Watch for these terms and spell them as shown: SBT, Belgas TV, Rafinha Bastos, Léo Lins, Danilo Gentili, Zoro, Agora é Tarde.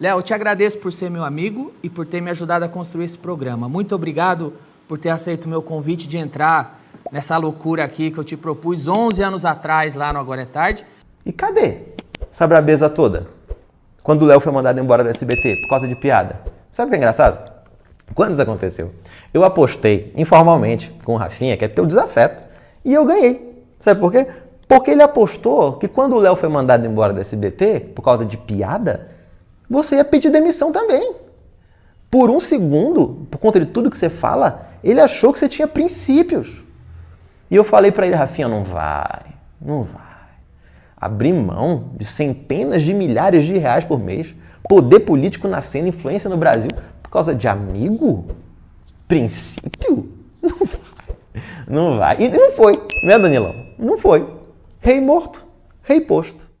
Léo, eu te agradeço por ser meu amigo e por ter me ajudado a construir esse programa. Muito obrigado por ter aceito o meu convite de entrar nessa loucura aqui que eu te propus 11 anos atrás lá no Agora é Tarde. E cadê essa brabeza toda? Quando o Léo foi mandado embora do SBT por causa de piada. Sabe o que é engraçado? Quando isso aconteceu, eu apostei informalmente com o Rafinha, que é teu desafeto, e eu ganhei. Sabe por quê? Porque ele apostou que quando o Léo foi mandado embora do SBT por causa de piada, você ia pedir demissão também. Por um segundo, por conta de tudo que você fala, ele achou que você tinha princípios. E eu falei pra ele, Rafinha, não vai. Abrir mão de centenas de milhares de reais por mês, poder político nascendo, influência no Brasil, por causa de amigo? Princípio? Não vai. E não foi, né, Danilão? Não foi. Rei morto, rei posto.